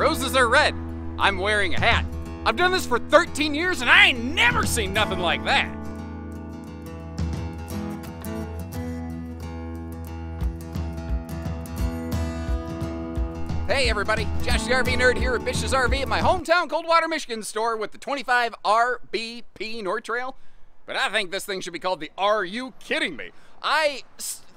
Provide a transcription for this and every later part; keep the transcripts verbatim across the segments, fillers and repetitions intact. roses are red. I'm wearing a hat. I've done this for thirteen years and I ain't never seen nothing like that. Hey everybody, Josh the R V Nerd here at Bish's R V at my hometown Coldwater, Michigan store with the twenty-five R B P North Trail. But I think this thing should be called the Are You Kidding Me? I,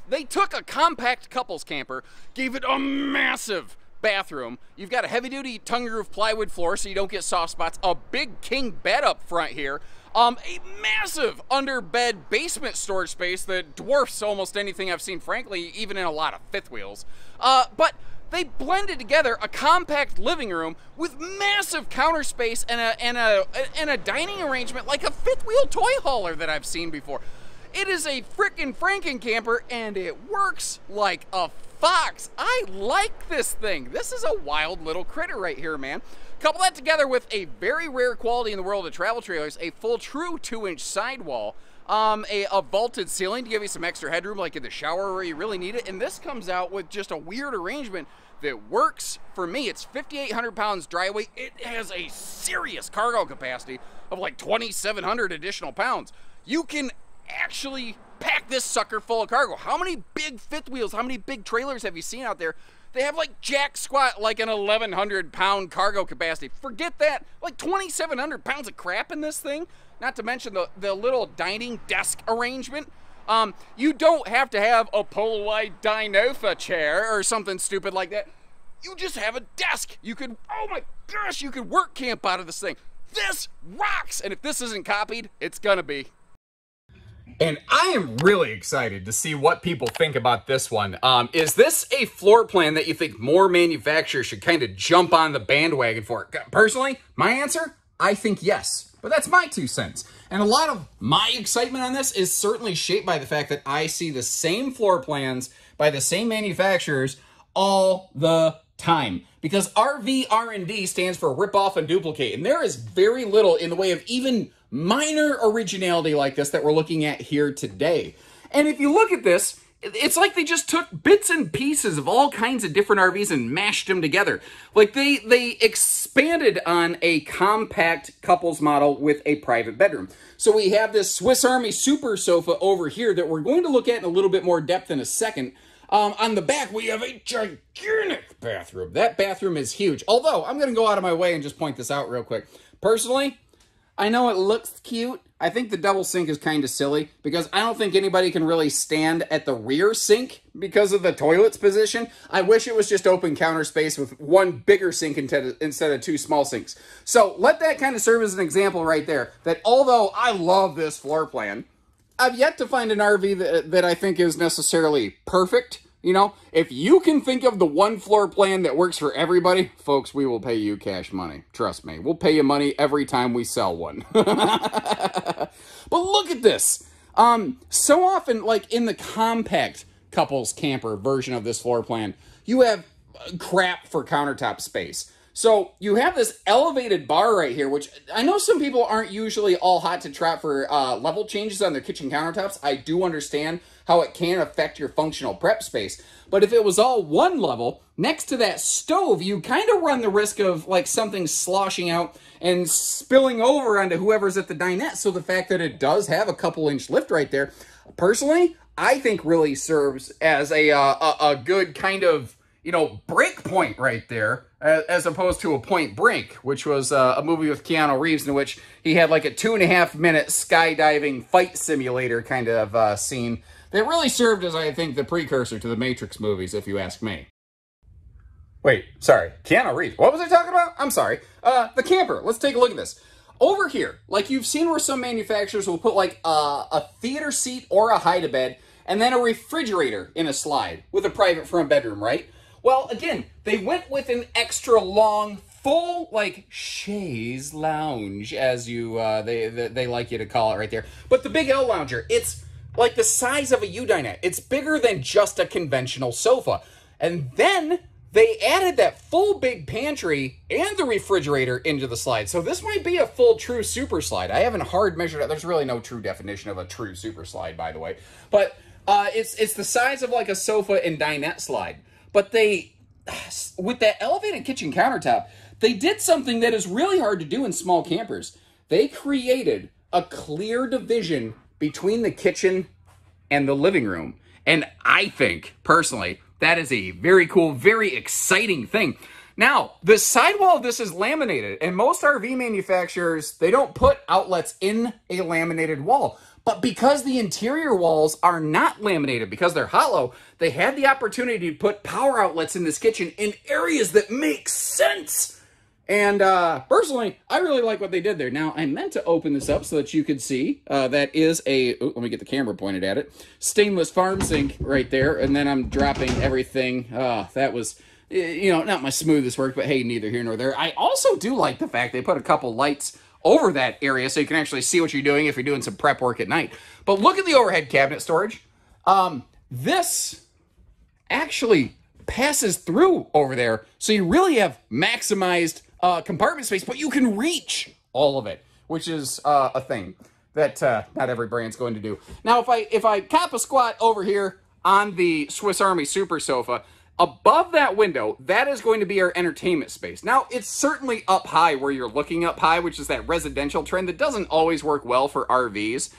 they took a compact couples camper, gave it a massive bathroom. You've got a heavy duty tongue groove plywood floor so you don't get soft spots, a big king bed up front here, um, a massive under bed basement storage space that dwarfs almost anything I've seen, frankly, even in a lot of fifth wheels. Uh, but they blended together a compact living room with massive counter space and a, and a, and a dining arrangement like a fifth wheel toy hauler that I've seen before. It is a frickin' Franken camper and it works like a fox. I like this thing. This is a wild little critter right here, man. Couple that together with a very rare quality in the world of travel trailers, a full true two inch sidewall, Um, a, a vaulted ceiling to give you some extra headroom like in the shower where you really need it, and this comes out with just a weird arrangement that works for me. It's fifty-eight hundred pounds dry weight. It has a serious cargo capacity of like twenty-seven hundred additional pounds. You can actually pack this sucker full of cargo. How many big fifth wheels, how many big trailers have you seen out there? They have like jack squat like an eleven hundred pound cargo capacity. Forget that, like twenty-seven hundred pounds of crap in this thing. Not to mention the, the little dining desk arrangement. Um, you don't have to have a polaroid dinofa chair or something stupid like that. You just have a desk. You could, oh my gosh, you could work camp out of this thing. This rocks, and if this isn't copied, it's gonna be. And I am really excited to see what people think about this one. Um, is this a floor plan that you think more manufacturers should kind of jump on the bandwagon for? Personally, my answer, I think yes, but that's my two cents. And a lot of my excitement on this is certainly shaped by the fact that I see the same floor plans by the same manufacturers all the time. Because R V R and D stands for rip off and duplicate, and there is very little in the way of even minor originality like this that we're looking at here today. And if you look at this, it's like they just took bits and pieces of all kinds of different R Vs and mashed them together. Like they, they expanded on a compact couples model with a private bedroom. So we have this Swiss Army super sofa over here that we're going to look at in a little bit more depth in a second. Um, on the back, we have a gigantic bathroom. That bathroom is huge. Although, I'm going to go out of my way and just point this out real quick. Personally, I know it looks cute. I think the double sink is kind of silly because I don't think anybody can really stand at the rear sink because of the toilet's position. I wish it was just open counter space with one bigger sink instead of two small sinks. So let that kind of serve as an example right there that although I love this floor plan, I've yet to find an R V that, that I think is necessarily perfect. You know, if you can think of the one floor plan that works for everybody, folks, we will pay you cash money. Trust me. We'll pay you money every time we sell one. But look at this. Um, so often, like in the compact couples camper version of this floor plan, you have crap for countertop space. So you have this elevated bar right here, which I know some people aren't usually all hot to trot for uh, level changes on their kitchen countertops. I do understand how it can affect your functional prep space. But if it was all one level, next to that stove, you kind of run the risk of like something sloshing out and spilling over onto whoever's at the dinette. So the fact that it does have a couple inch lift right there, personally, I think really serves as a, uh, a, a good kind of, you know, break point right there, as opposed to a Point Break, which was uh, a movie with Keanu Reeves in which he had like a two and a half minute skydiving fight simulator kind of uh, scene that really served as, I think, the precursor to the Matrix movies, if you ask me. Wait, sorry, Keanu Reeves. What was I talking about? I'm sorry. Uh, the camper, let's take a look at this. Over here, like you've seen where some manufacturers will put like a, a theater seat or a hide-a-bed and then a refrigerator in a slide with a private front bedroom, right? Well, again, they went with an extra long, full, like, chaise lounge, as you, uh, they, they they like you to call it right there. But the Big L Lounger, it's like the size of a U-dinette. It's bigger than just a conventional sofa. And then they added that full big pantry and the refrigerator into the slide. So this might be a full true super slide. I haven't hard measured it. There's really no true definition of a true super slide, by the way. But uh, it's, it's the size of, like, a sofa and dinette slide. But they with that elevated kitchen countertop, they did something that is really hard to do in small campers. They created a clear division between the kitchen and the living room. And I think, personally, that is a very cool, very exciting thing. Now, the sidewall of this is laminated, and most R V manufacturers, they don't put outlets in a laminated wall. But because the interior walls are not laminated, because they're hollow, they had the opportunity to put power outlets in this kitchen in areas that make sense. And uh, personally, I really like what they did there. Now, I meant to open this up so that you could see. Uh, that is a, ooh, let me get the camera pointed at it, stainless farm sink right there. And then I'm dropping everything. Uh, that was, you know, not my smoothest work, but hey, neither here nor there. I also do like the fact they put a couple lights over that area so you can actually see what you're doing if you're doing some prep work at night. But look at the overhead cabinet storage. Um, this actually passes through over there, so you really have maximized uh, compartment space, but you can reach all of it, which is uh, a thing that uh, not every brand's going to do. Now, if I, if I cop a squat over here on the Swiss Army Super Sofa, above that window, that is going to be our entertainment space. Now, it's certainly up high where you're looking up high, which is that residential trend that doesn't always work well for R Vs.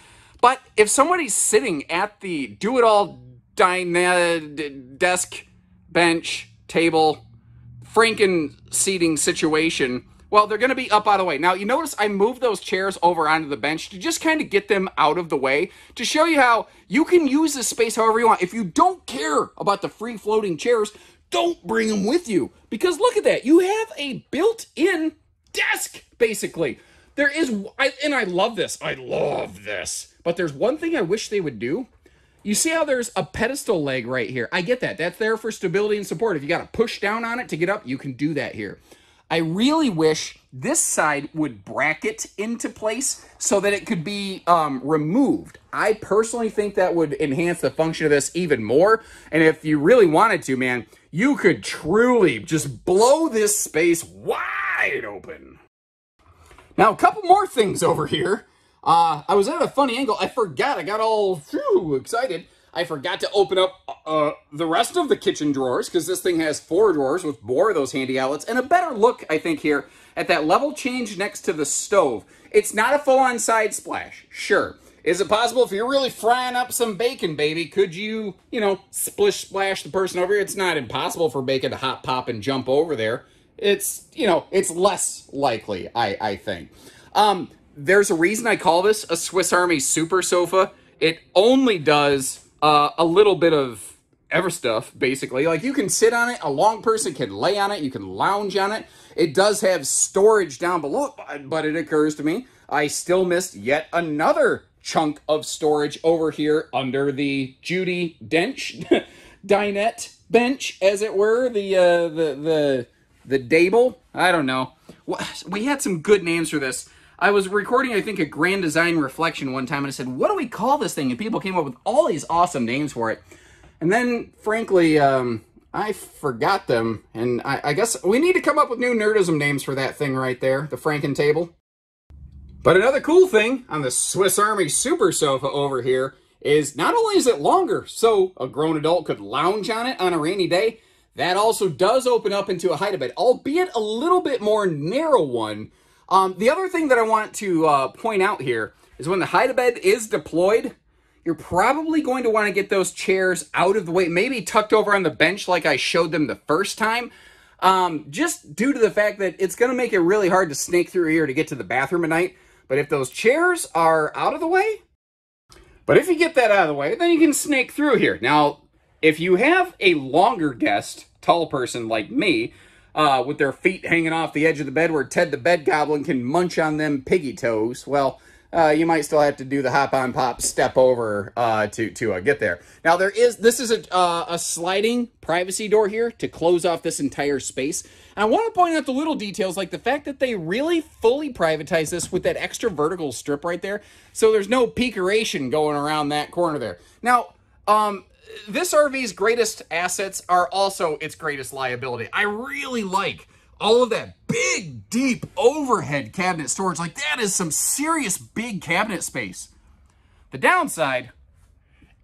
But if somebody's sitting at the do-it-all desk, bench, table, Franken seating situation, well, they're going to be up out of the way. Now, you notice I moved those chairs over onto the bench to just kind of get them out of the way to show you how you can use this space however you want. If you don't care about the free-floating chairs, don't bring them with you. Because look at that. You have a built-in desk, basically. There is, I, and I love this. I love this. But there's one thing I wish they would do. You see how there's a pedestal leg right here? I get that. That's there for stability and support. If you got to push down on it to get up, you can do that here. I really wish this side would bracket into place so that it could be um, removed. I personally think that would enhance the function of this even more. And if you really wanted to, man, you could truly just blow this space wide open. Now, a couple more things over here. Uh, I was at a funny angle. I forgot. I got all phew, excited. I forgot to open up uh, the rest of the kitchen drawers because this thing has four drawers with more of those handy outlets. And a better look, I think, here at that level change next to the stove. It's not a full-on side splash, sure. Is it possible if you're really frying up some bacon, baby, could you, you know, splish splash the person over here? It's not impossible for bacon to hop, pop, and jump over there. It's, you know, it's less likely, I, I think. Um, there's a reason I call this a Swiss Army Super Sofa. It only does... Uh, a little bit of ever stuff, basically. Like, you can sit on it. A long person can lay on it. You can lounge on it. It does have storage down below, but it occurs to me I still missed yet another chunk of storage over here under the Judy Dench dinette bench, as it were. The, uh, the, the, the dable. I don't know. We had some good names for this. I was recording, I think, a Grand Design Reflection one time, and I said, what do we call this thing? And people came up with all these awesome names for it. And then, frankly, um, I forgot them. And I, I guess we need to come up with new nerdism names for that thing right there, the Franken table. But another cool thing on the Swiss Army Super Sofa over here is not only is it longer, so a grown adult could lounge on it on a rainy day, that also does open up into a hide-a-bed, albeit a little bit more narrow one. Um, the other thing that I want to uh, point out here is when the hide-a-bed is deployed, you're probably going to want to get those chairs out of the way, maybe tucked over on the bench like I showed them the first time, um, just due to the fact that it's going to make it really hard to snake through here to get to the bathroom at night. But if those chairs are out of the way, but if you get that out of the way, then you can snake through here. Now, if you have a longer guest, tall person like me, Uh, with their feet hanging off the edge of the bed where Ted the bed goblin can munch on them piggy toes, well, uh, you might still have to do the hop-on-pop step over uh, to, to uh, get there. Now, there is this is a, uh, a sliding privacy door here to close off this entire space. And I want to point out the little details, like the fact that they really fully privatize this with that extra vertical strip right there, so there's no peekeration going around that corner there. Now, um... this R V's greatest assets are also its greatest liability. I really like all of that big, deep overhead cabinet storage. Like, that is some serious big cabinet space. The downside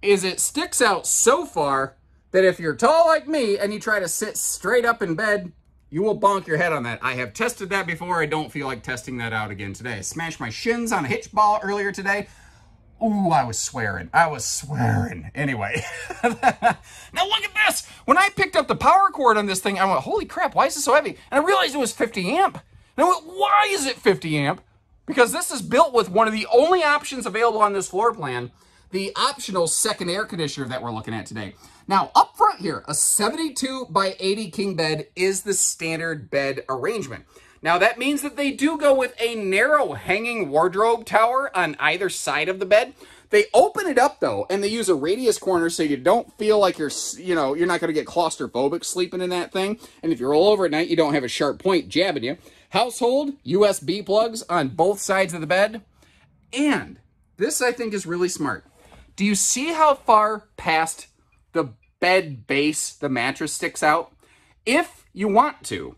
is it sticks out so far that if you're tall like me and you try to sit straight up in bed, you will bonk your head on that. I have tested that before. I don't feel like testing that out again today. I smashed my shins on a hitch ball earlier today. Ooh, I was swearing. I was swearing. Anyway. Now look at this. When I picked up the power cord on this thing, I went, holy crap, why is this so heavy? And I realized it was fifty amp. And I went, why is it fifty amp? Because this is built with one of the only options available on this floor plan, the optional second air conditioner that we're looking at today. Now, up front here, a seventy-two by eighty king bed is the standard bed arrangement. Now, that means that they do go with a narrow hanging wardrobe tower on either side of the bed. They open it up, though, and they use a radius corner so you don't feel like you're, you know, you're not going to get claustrophobic sleeping in that thing. And if you roll over at night, you don't have a sharp point jabbing you. Household U S B plugs on both sides of the bed. And this, I think, is really smart. Do you see how far past the bed base the mattress sticks out? If you want to,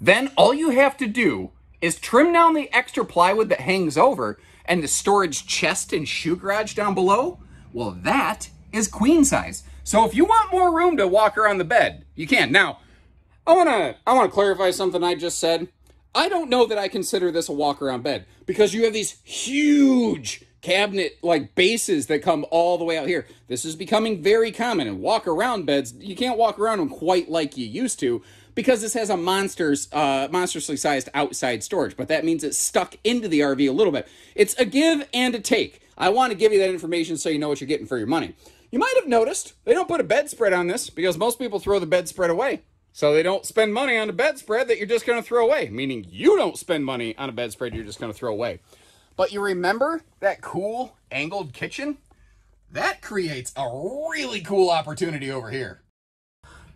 then all you have to do is trim down the extra plywood that hangs over and the storage chest and shoe garage down below. Well, that is queen size. So if you want more room to walk around the bed, you can. Now, I wanna, I wanna clarify something I just said. I don't know that I consider this a walk around bed because you have these huge cabinet like bases that come all the way out here. This is becoming very common, and walk around beds, you can't walk around them quite like you used to because this has a monsters uh monstrously sized outside storage, but that means it's stuck into the R V a little bit. It's a give and a take. I want to give you that information so you know what you're getting for your money. You might have noticed they don't put a bedspread on this because most people throw the bedspread away. So they don't spend money on a bedspread that you're just going to throw away, meaning you don't spend money on a bedspread you're just going to throw away. But you remember that cool angled kitchen? That creates a really cool opportunity over here.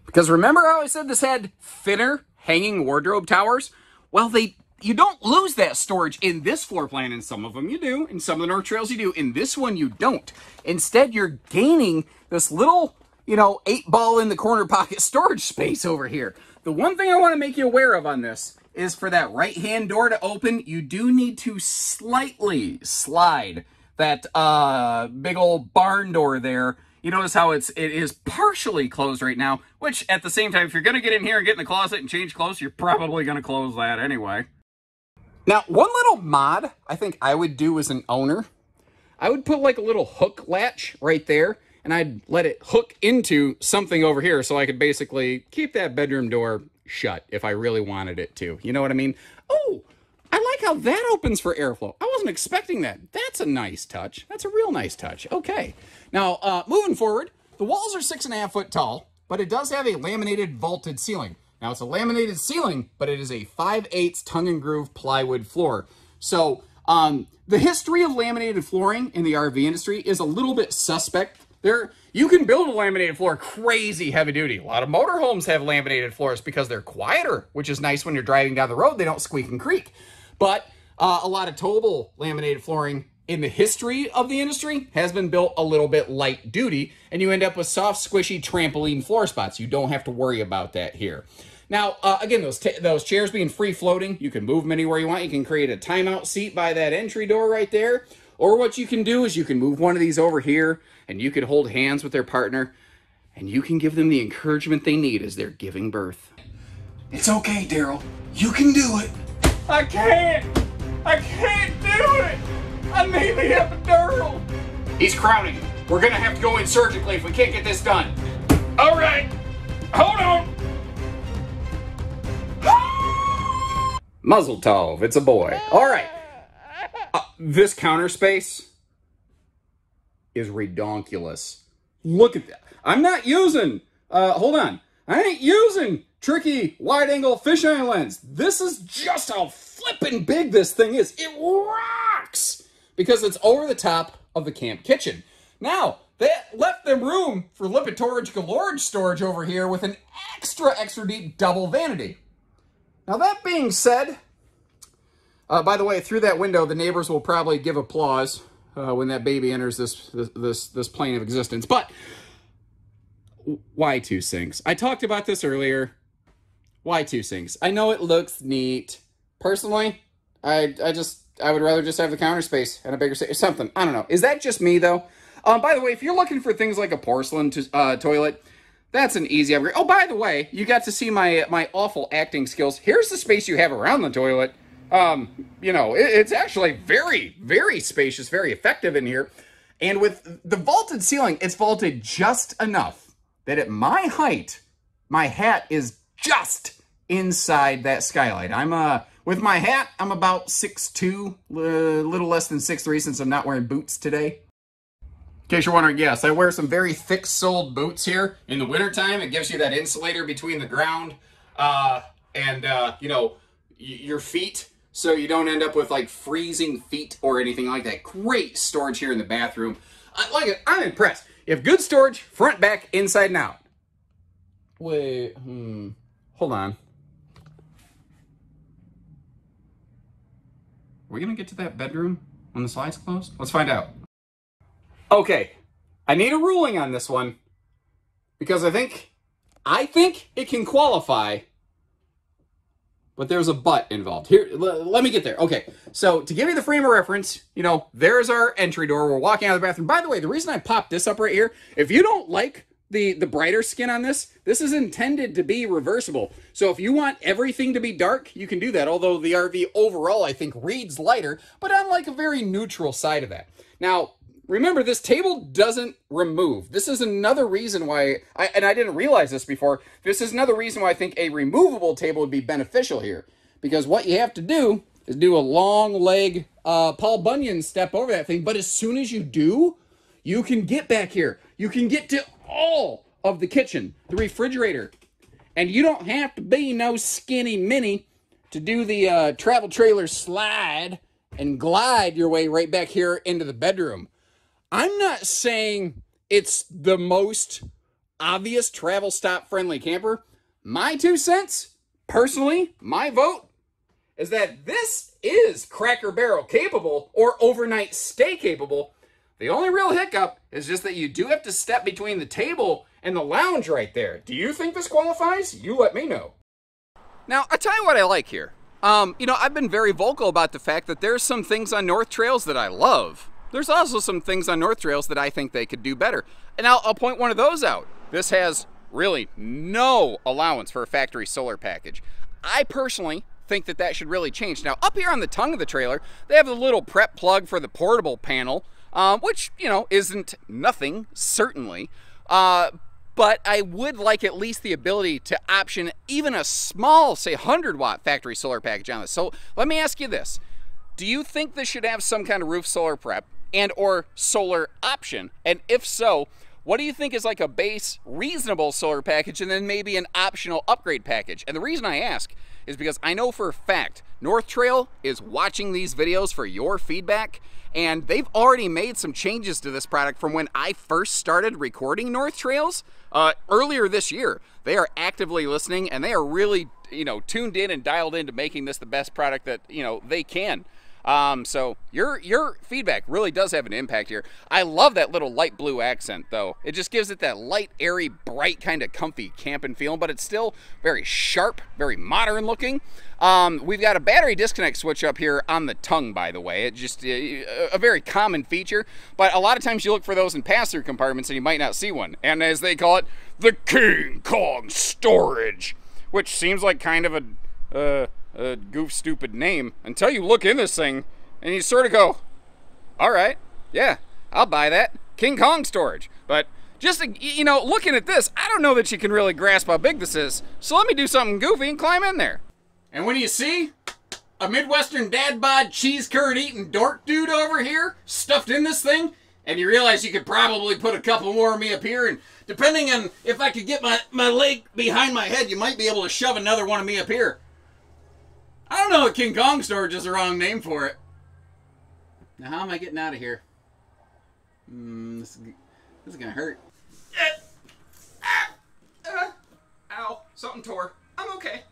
Because remember how I said this had thinner hanging wardrobe towers? Well, they you don't lose that storage in this floor plan. In some of them you do. In some of the North Trails you do. In this one you don't. Instead, you're gaining this little, you know, eight ball in the corner pocket storage space over here. The one thing I want to make you aware of on this is for that right-hand door to open, you do need to slightly slide that uh, big old barn door there. You notice how it's, it is partially closed right now, which at the same time, if you're going to get in here and get in the closet and change clothes, you're probably going to close that anyway. Now, one little mod I think I would do as an owner, I would put like a little hook latch right there, and I'd let it hook into something over here so I could basically keep that bedroom door shut if I really wanted it to. You know what I mean? Oh, I like how that opens for airflow. I wasn't expecting that. That's a nice touch. That's a real nice touch. Okay. Now, uh, moving forward, the walls are six and a half foot tall, but it does have a laminated vaulted ceiling. Now, it's a laminated ceiling, but it is a five eighths tongue and groove plywood floor. So um, the history of laminated flooring in the R V industry is a little bit suspect. There, you can build a laminated floor crazy heavy duty. A lot of motorhomes have laminated floors because they're quieter, which is nice when you're driving down the road. They don't squeak and creak. But uh, a lot of towable laminated flooring in the history of the industry has been built a little bit light duty, and you end up with soft, squishy trampoline floor spots. You don't have to worry about that here. Now, uh, again, those, those chairs being free floating, you can move them anywhere you want. You can create a timeout seat by that entry door right there. Or what you can do is you can move one of these over here and you can hold hands with their partner and you can give them the encouragement they need as they're giving birth. It's okay, Daryl. You can do it. I can't. I can't do it. I need the epidural. He's crowning. We're going to have to go in surgically if we can't get this done. All right. Hold on. Ah! Mazel tov. It's a boy. All right. This counter space is redonkulous. Look at that. I'm not using, uh, hold on. I ain't using tricky wide angle fisheye lens. This is just how flipping big this thing is. It rocks because it's over the top of the camp kitchen. Now, that left them room for Lipitorage Galorage storage over here with an extra, extra deep double vanity. Now, that being said, Uh, by the way, through that window, the neighbors will probably give applause uh, when that baby enters this, this this this plane of existence. But why two sinks? I talked about this earlier. Why two sinks? I know it looks neat. Personally, I I just I would rather just have the counter space and a bigger space or something. I don't know. Is that just me though? Um, by the way, if you're looking for things like a porcelain to, uh, toilet, that's an easy upgrade. Oh, by the way, you got to see my my awful acting skills. Here's the space you have around the toilet. Um, you know, it, it's actually very, very spacious, very effective in here. And with the vaulted ceiling, it's vaulted just enough that at my height, my hat is just inside that skylight. I'm uh, with my hat, I'm about six two, a little less than six three since I'm not wearing boots today. In case you're wondering, yes, I wear some very thick-soled boots here in the wintertime. It gives you that insulator between the ground uh, and, uh, you know, your feet, so you don't end up with, like, freezing feet or anything like that. Great storage here in the bathroom. I like it. I'm impressed. You have good storage, front, back, inside, and out. Wait, hmm. Hold on. Are we going to get to that bedroom when the slide's closed? Let's find out. Okay, I need a ruling on this one because I think, I think it can qualify, but there's a but involved. Here, let me get there. Okay, so to give you the frame of reference, you know, there's our entry door. We're walking out of the bathroom. By the way, the reason I popped this up right here, if you don't like the, the brighter skin on this, this is intended to be reversible. So if you want everything to be dark, you can do that. Although the R V overall, I think, reads lighter, but on like a very neutral side of that. Now, remember, this table doesn't remove. This is another reason why, I, and I didn't realize this before, this is another reason why I think a removable table would be beneficial here. Because what you have to do is do a long leg uh, Paul Bunyan step over that thing. But as soon as you do, you can get back here. You can get to all of the kitchen, the refrigerator. And you don't have to be no skinny mini to do the uh, travel trailer slide and glide your way right back here into the bedroom. I'm not saying it's the most obvious travel stop friendly camper. My two cents, personally, my vote is that this is Cracker Barrel capable or overnight stay capable. The only real hiccup is just that you do have to step between the table and the lounge right there. Do you think this qualifies? You let me know. Now, I'll tell you what I like here. Um, you know, I've been very vocal about the fact that there's some things on North Trails that I love. There's also some things on North Trails that I think they could do better. And I'll, I'll point one of those out. This has really no allowance for a factory solar package. I personally think that that should really change. Now, up here on the tongue of the trailer, they have the little prep plug for the portable panel, um, which, you know, isn't nothing, certainly. Uh, but I would like at least the ability to option even a small, say, one hundred watt factory solar package on this. So let me ask you this. Do you think this should have some kind of roof solar prep and or solar option? And if so, what do you think is like a base reasonable solar package and then maybe an optional upgrade package? And the reason I ask is because I know for a fact North Trail is watching these videos for your feedback, and they've already made some changes to this product from when I first started recording North Trails uh, earlier this year. They are actively listening, and they are really, you know, tuned in and dialed into making this the best product that, you know, they can. Um, so your your feedback really does have an impact here. I love that little light blue accent, though. It just gives it that light, airy, bright kind of comfy camping feel, but it's still very sharp, very modern looking. Um, we've got a battery disconnect switch up here on the tongue, by the way. It's just a, a very common feature, but a lot of times you look for those in pass-through compartments and you might not see one. And as they call it, the King Kong storage, which seems like kind of a... Uh, a goof stupid name until you look in this thing and you sort of go, all right, yeah, I'll buy that King Kong storage. But just, you know, looking at this, I don't know that you can really grasp how big this is, so let me do something goofy and climb in there. And when you see a Midwestern dad bod cheese curd eating dork dude over here stuffed in this thing, and you realize you could probably put a couple more of me up here, and depending on if I could get my my leg behind my head, you might be able to shove another one of me up here. I don't know if King Kong storage is the wrong name for it. Now, how am I getting out of here? Mm, this, is, this is gonna hurt. Uh, uh, ow, something tore. I'm okay.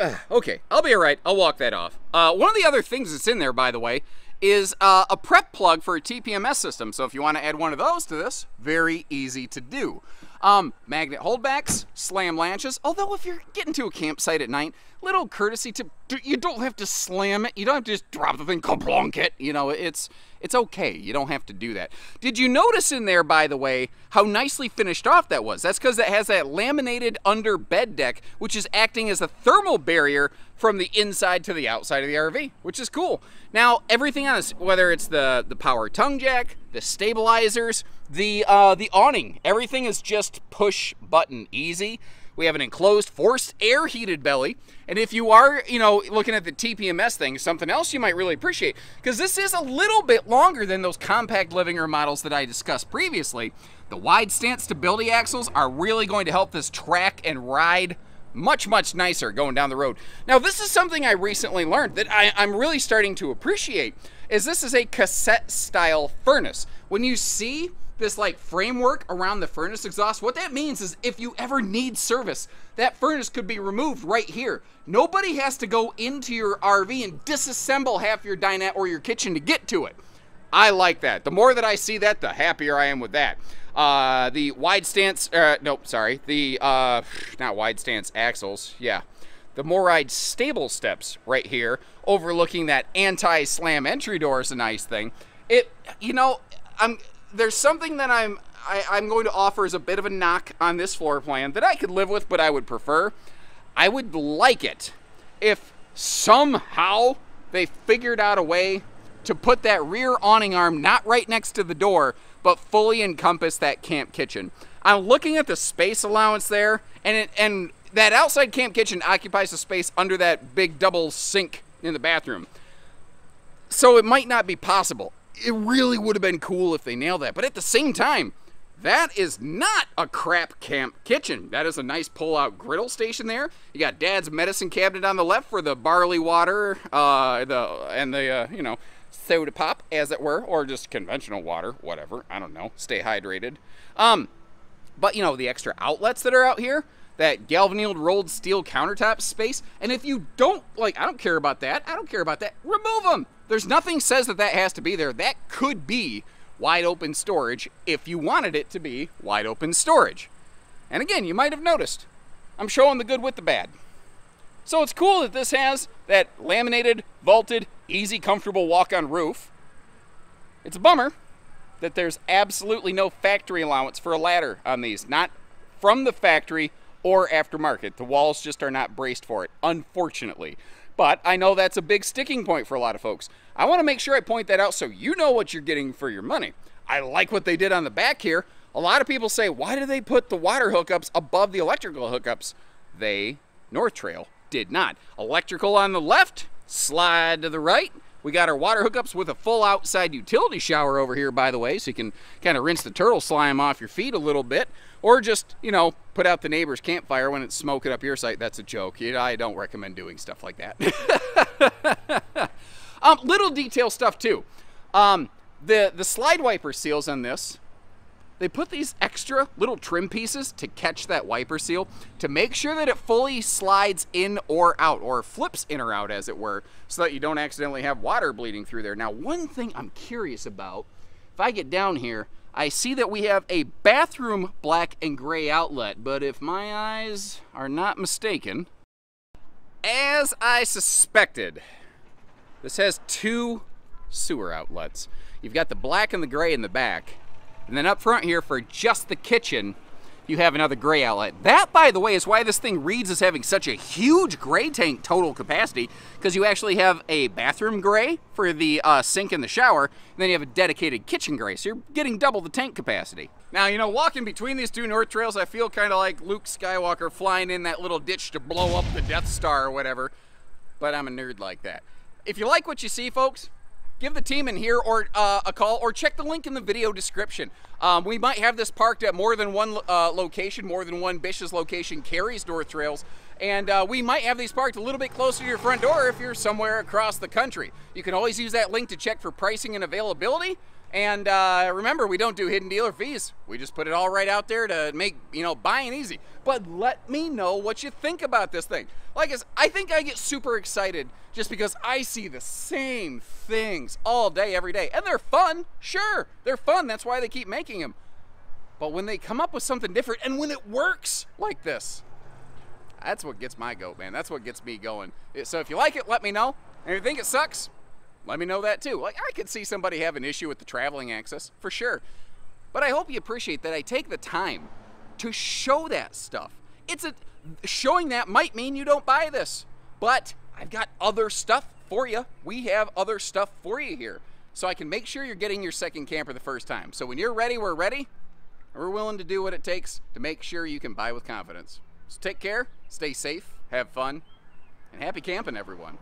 Uh, okay, I'll be all right. I'll walk that off. Uh, one of the other things that's in there, by the way, is uh, a prep plug for a T P M S system. So if you want to add one of those to this, very easy to do. Um, magnet holdbacks, slam latches, although if you're getting to a campsite at night, little courtesy tip, you don't have to slam it, you don't have to just drop the thing, kaplonk it, you know, it's, it's okay, you don't have to do that. Did you notice in there, by the way, how nicely finished off that was? That's because it has that laminated under bed deck, which is acting as a thermal barrier from the inside to the outside of the R V, which is cool. Now, everything else, whether it's the, the power tongue jack, the stabilizers, the, uh, the awning, everything is just push button easy. We have an enclosed forced air heated belly. And if you are, you know, looking at the T P M S thing, something else you might really appreciate, because this is a little bit longer than those compact living room models that I discussed previously. The wide stance stability axles are really going to help this track and ride much, much nicer going down the road. Now, this is something I recently learned that I, I'm really starting to appreciate, is this is a cassette style furnace. When you see this like framework around the furnace exhaust, what that means is if you ever need service, that furnace could be removed right here. Nobody has to go into your R V and disassemble half your dinette or your kitchen to get to it. I like that. The more that I see that, the happier I am with that. Uh, the wide stance, uh, nope, sorry, the, uh, not wide stance axles, yeah. The Moride stable steps right here, overlooking that anti-slam entry door is a nice thing. It, you know, I'm, there's something that I'm I, I'm going to offer as a bit of a knock on this floor plan that I could live with, but I would prefer. I would like it if somehow they figured out a way to put that rear awning arm not right next to the door, but fully encompass that camp kitchen. I'm looking at the space allowance there, and it, and that outside camp kitchen occupies the space under that big double sink in the bathroom. So it might not be possible. It really would have been cool if they nailed that. But at the same time, that is not a crap camp kitchen. That is a nice pull-out griddle station there. You got Dad's medicine cabinet on the left for the barley water, uh, the and the, uh, you know, soda pop, as it were, or just conventional water, whatever. I don't know. Stay hydrated. Um, but, you know, the extra outlets that are out here, that galvanized rolled steel countertop space. And if you don't, like, I don't care about that. I don't care about that. Remove them. There's nothing says that that has to be there. That could be wide open storage if you wanted it to be wide open storage. And again, you might have noticed, I'm showing the good with the bad. So it's cool that this has that laminated, vaulted, easy, comfortable walk-on roof. It's a bummer that there's absolutely no factory allowance for a ladder on these, not from the factory or aftermarket. The walls just are not braced for it, unfortunately. But I know that's a big sticking point for a lot of folks. I want to make sure I point that out so you know what you're getting for your money. I like what they did on the back here. A lot of people say, why do they put the water hookups above the electrical hookups? They, North Trail, did not. Electrical on the left, slide to the right. We got our water hookups with a full outside utility shower over here, by the way, so you can kind of rinse the turtle slime off your feet a little bit, or just, you know, put out the neighbor's campfire when it's smoking up your site. That's a joke. You know, I don't recommend doing stuff like that. um, little detail stuff, too. Um, the, the slide wiper seals on this, they put these extra little trim pieces to catch that wiper seal to make sure that it fully slides in or out, or flips in or out, as it were, so that you don't accidentally have water bleeding through there. Now, one thing I'm curious about, if I get down here, I see that we have a bathroom black and gray outlet, but if my eyes are not mistaken, as I suspected, this has two sewer outlets. You've got the black and the gray in the back. And then up front here for just the kitchen, you have another gray outlet. That, by the way, is why this thing reads as having such a huge gray tank total capacity, because you actually have a bathroom gray for the uh, sink and the shower, and then you have a dedicated kitchen gray, so you're getting double the tank capacity. Now, you know, walking between these two North Trails, I feel kind of like Luke Skywalker flying in that little ditch to blow up the Death Star or whatever, but I'm a nerd like that. If you like what you see, folks, give the team in here or uh, a call, or check the link in the video description. Um, we might have this parked at more than one uh, location, more than one Bish's location carries North Trails, and uh, we might have these parked a little bit closer to your front door if you're somewhere across the country. You can always use that link to check for pricing and availability, and uh, remember, we don't do hidden dealer fees. We just put it all right out there to make, you know, buying easy. But let me know what you think about this thing. Like I said, I think I get super excited just because I see the same things all day, every day. And they're fun, sure, they're fun. That's why they keep making them. But when they come up with something different and when it works like this, that's what gets my goat, man. That's what gets me going. So if you like it, let me know. And if you think it sucks, let me know that too. Like, I could see somebody have an issue with the traveling access, for sure. But I hope you appreciate that I take the time to show that stuff. It's a, showing that might mean you don't buy this, but I've got other stuff for you. We have other stuff for you here. So I can make sure you're getting your second camper the first time. So when you're ready, we're ready. And we're willing to do what it takes to make sure you can buy with confidence. So take care, stay safe, have fun, and happy camping, everyone.